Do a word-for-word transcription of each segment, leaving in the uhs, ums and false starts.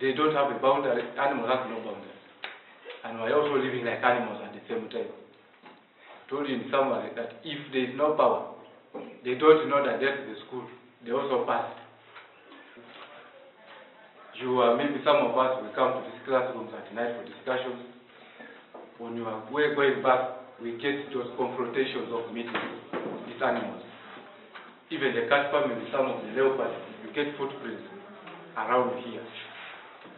They don't have a boundary. Animal has no boundary. And we're also living like animals at the same time. I told you in summary that if there is no power, they don't know that that's the school. They also passed. You are, maybe some of us will come to these classrooms at night for discussions. When you are way going back, we get those confrontations of meeting these animals. Even the cat family, some of the leopards, you get footprints around here.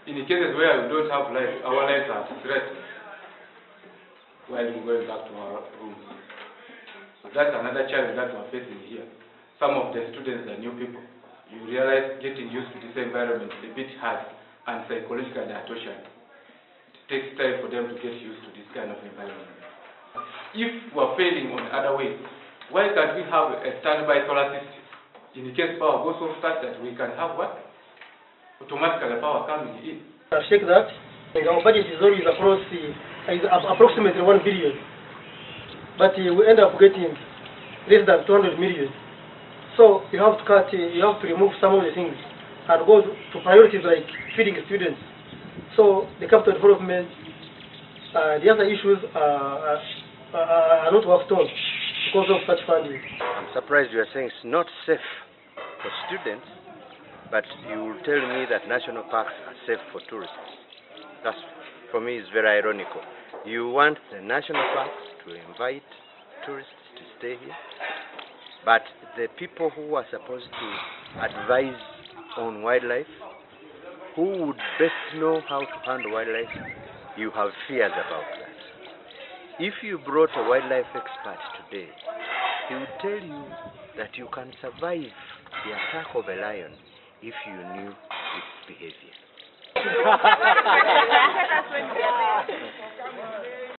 In the cases where we don't have life, our lives are threatened while we're going back to our rooms. So that's another challenge that we're facing here. Some of the students are new people. You realize getting used to this environment is a bit hard and psychologically attrition. It takes time for them to get used to this kind of environment. If we're failing on other ways, why can't we have a standby solar system? In the case power goes so fast that we can have what? Automatically power coming in. I'll check that. Our budget is always across, uh, is approximately one billion. But uh, we end up getting less than two hundred million. So you have to cut, uh, you have to remove some of the things and go to priorities like feeding students. So the capital development, uh, the other issues are, are, are not worked on because of such funding. I'm surprised you are saying it's not safe for students, but you will tell me that national parks are safe for tourists. That, for me, is very ironical. You want the national parks to invite tourists to stay here, but the people who are supposed to advise on wildlife, who would best know how to handle wildlife, you have fears about that. If you brought a wildlife expert today, he would tell you that you can survive the attack of a lion if you knew its behavior.